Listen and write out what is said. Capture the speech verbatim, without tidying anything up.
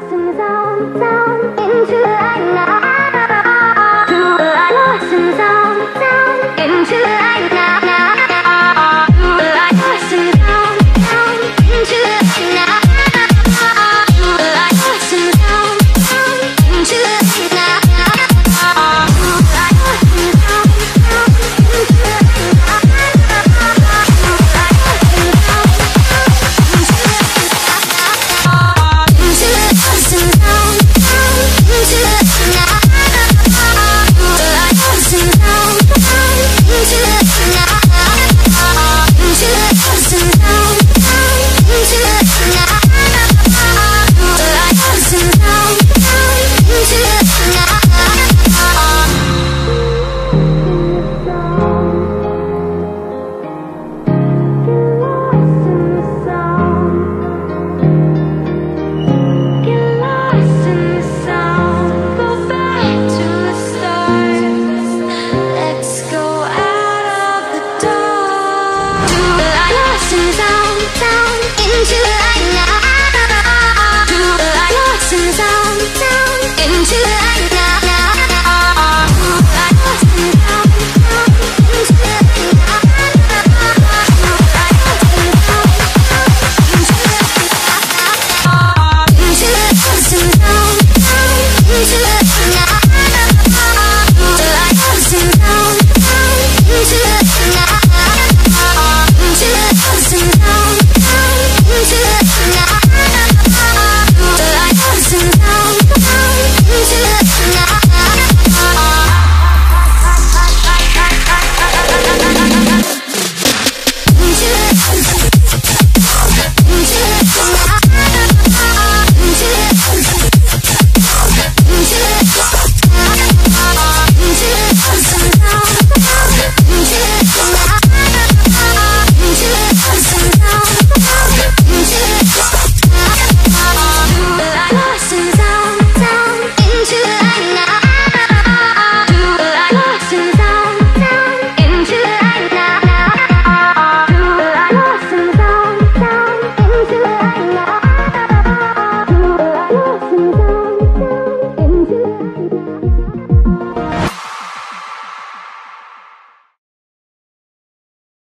blossoms on down into the night.